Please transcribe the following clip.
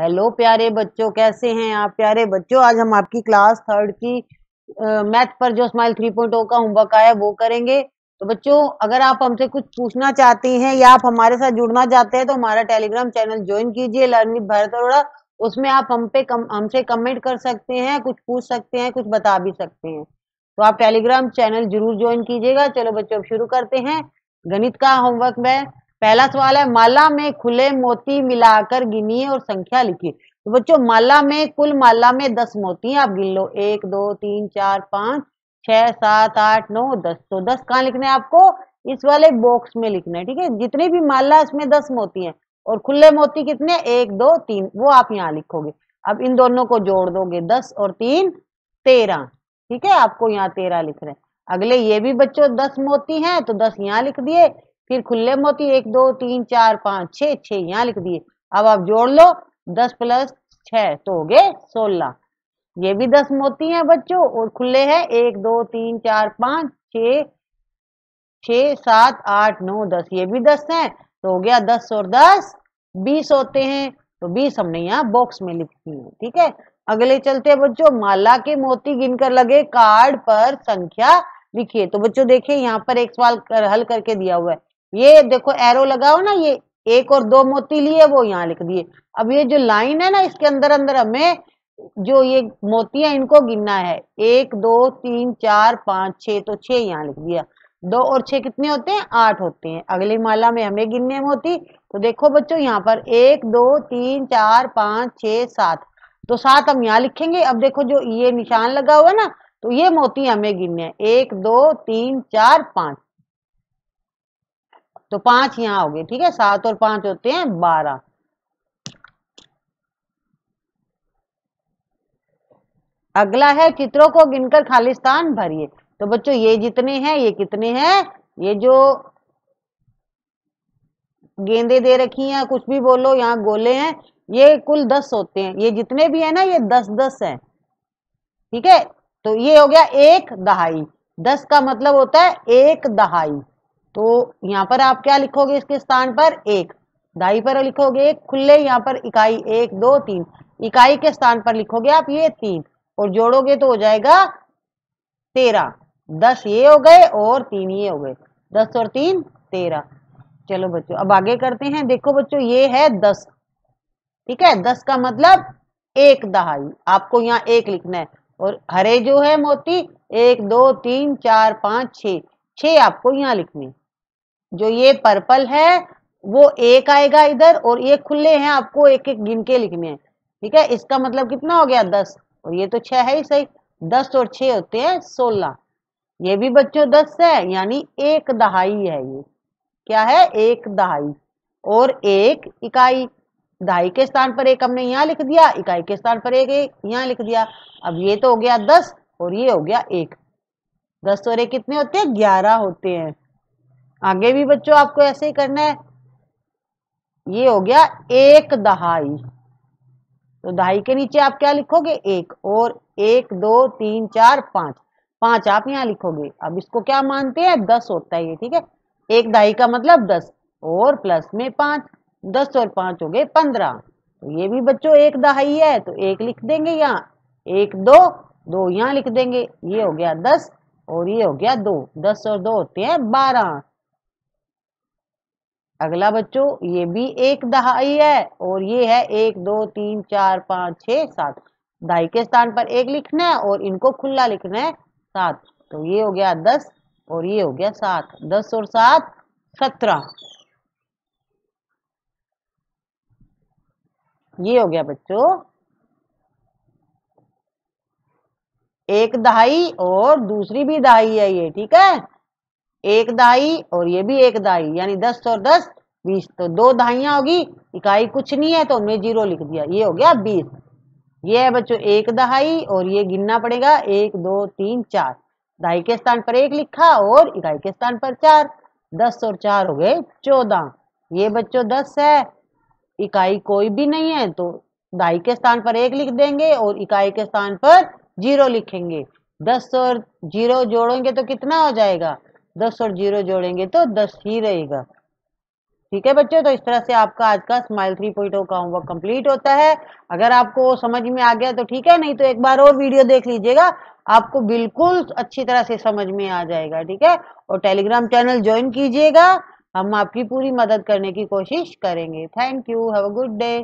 Hello प्यारे बच्चों, कैसे हैं आप प्यारे बच्चों। आज हम आपकी क्लास थर्ड की मैथ पर जो स्माइल 3.0 का होमवर्क आया वो करेंगे। तो बच्चों, अगर आप हमसे कुछ पूछना चाहते हैं या आप हमारे साथ जुड़ना चाहते हैं तो हमारा टेलीग्राम चैनल ज्वाइन कीजिए, लर्न विद भारत अरोड़ा। उसमें आप हमसे कमेंट कर सकते हैं, कुछ पूछ सकते हैं, कुछ बता भी सकते हैं। तो आप टेलीग्राम चैनल जरूर ज्वाइन कीजिएगा। चलो बच्चों, अब शुरू करते हैं गणित का होमवर्क में। पहला सवाल है, माला में खुले मोती मिलाकर गिनिए और संख्या लिखिए। तो बच्चों, माला में, कुल माला में 10 मोती हैं, आप गिन लो 1 2 3 4 5 6 7 8 9 10। तो 10 कहाँ लिखना है आपको? इस वाले बॉक्स में लिखना है, ठीक है। जितनी भी माला, इसमें 10 मोती हैं और खुले मोती कितने? 1 2 3, वो आप यहाँ लिखोगे। अब इन दोनों को जोड़ दोगे, 10 और 3 13, ठीक है। आपको यहाँ 13 लिख रहे हैं। अगले, ये भी बच्चों 10 मोती हैं तो 10 यहाँ लिख दिए। फिर खुले मोती 1 2 3 4 5 6 6 यहाँ लिख दिए। अब आप जोड़ लो, 10 + 6 तो हो गए 16। ये भी 10 मोती हैं बच्चों और खुले हैं 1 2 3 4 5 6 7 8 9 10। ये भी 10 हैं तो हो गया 10 और 10 20 होते हैं। तो 20 हमने यहाँ बॉक्स में लिखी है, ठीक है। अगले चलते हैं बच्चों, माला के मोती गिनकर लगे कार्ड पर संख्या लिखिए। तो बच्चों देखिए, यहाँ पर एक सवाल हल करके दिया हुआ है। ये देखो एरो लगाओ ना, ये 1 और 2 मोती लिए, वो यहाँ लिख दिए। अब ये जो लाइन है ना, इसके अंदर अंदर हमें जो ये मोती है इनको गिनना है। 1 2 3 4 5 6 तो 6 यहाँ लिख दिया। 2 और 6 कितने होते हैं? 8 होते हैं। अगली माला में हमें गिनने मोती। तो देखो बच्चों, यहाँ पर 1 2 3 4 5 6 7, तो 7 हम यहाँ लिखेंगे। अब देखो जो ये निशान लगा हुआ है ना, तो ये मोती हमें गिनने हैं 1 2 3 4 5, तो 5 यहाँ हो गए, ठीक है। 7 और 5 होते हैं 12। अगला है, चित्रों को गिनकर खाली स्थान भरिए। तो बच्चों ये जितने हैं, ये कितने हैं? ये जो गेंदे दे रखी हैं, कुछ भी बोलो, यहाँ गोले हैं, ये कुल 10 होते हैं। ये जितने भी है ना, ये 10 10 है, ठीक है। तो ये हो गया 1 दहाई। 10 का मतलब होता है 1 दहाई। तो यहाँ पर आप क्या लिखोगे? इसके स्थान पर 1 दहाई पर लिखोगे 1 खुले, यहाँ पर इकाई 1 2 3, इकाई के स्थान पर लिखोगे आप ये 3 और जोड़ोगे तो हो जाएगा 13। 10 ये हो गए और 3 ये हो गए, 10 और 3 13। चलो बच्चों, अब आगे करते हैं। देखो बच्चों, ये है 10, ठीक है। 10 का मतलब 1 दहाई, आपको यहाँ 1 लिखना है। और हरे जो है मोती, 1 2 3 4 5 6 6 आपको यहाँ लिखने। जो ये पर्पल है वो 1 आएगा इधर, और ये खुले हैं, आपको 1 1 गिन के लिखने हैं, ठीक है। इसका मतलब कितना हो गया? 10, और ये तो 6 है ही सही। 10 और 6 होते हैं 16। ये भी बच्चों 10 है, यानी 1 दहाई है। ये क्या है? 1 दहाई और 1 इकाई। दहाई के स्थान पर 1 हमने यहाँ लिख दिया, इकाई के स्थान पर 1 यहाँ लिख दिया। अब ये तो हो गया 10 और ये हो गया 1। 10 और 1 कितने होते हैं? 11 होते हैं। आगे भी बच्चों आपको ऐसे ही करना है। ये हो गया 1 दहाई, तो दहाई के नीचे आप क्या लिखोगे? 1 और 1 2 3 4 5, 5 आप यहाँ लिखोगे। अब इसको क्या मानते हैं? 10 होता है ये, ठीक है। 1 दहाई का मतलब 10 और प्लस में 5, 10 और 5 हो गए 15। तो ये भी बच्चों 1 दहाई है, तो 1 लिख देंगे यहाँ, 1 2 2 यहाँ लिख देंगे। ये हो गया 10 और ये हो गया 2, 10 और 2 होते हैं 12। अगला बच्चों, ये भी 1 दहाई है और ये है 1 2 3 4 5 6 7। दहाई के स्थान पर 1 लिखना है और इनको खुला लिखना है 7। तो ये हो गया 10 और ये हो गया 7, 10 और 7 17। ये हो गया बच्चों 1 दहाई और दूसरी भी दहाई है ये, ठीक है। 1 दहाई और ये भी 1 दहाई, यानी 10 और 10 20। तो 2 दहाइयां होगी, इकाई कुछ नहीं है तो हमने 0 लिख दिया। ये हो गया 20। ये है बच्चों 1 दहाई और ये गिनना पड़ेगा 1 2 3 4। दहाई के स्थान पर 1 लिखा और इकाई के स्थान पर 4, 10 और 4 हो गए 14। ये बच्चों 10 है, इकाई कोई भी नहीं है, तो दहाई के स्थान पर 1 लिख देंगे और इकाई के स्थान पर 0 लिखेंगे। 10 और 0 जोड़ेंगे तो कितना हो जाएगा? 10 और 0 जोड़ेंगे तो 10 ही रहेगा, ठीक है बच्चों, तो इस तरह से आपका आज का स्माइल 3.0 का होमवर्क कंप्लीट होता है। अगर आपको समझ में आ गया तो ठीक है, नहीं तो एक बार और वीडियो देख लीजिएगा, आपको बिल्कुल अच्छी तरह से समझ में आ जाएगा। ठीक है, और टेलीग्राम चैनल ज्वाइन कीजिएगा, हम आपकी पूरी मदद करने की कोशिश करेंगे। Thank you, have a good day.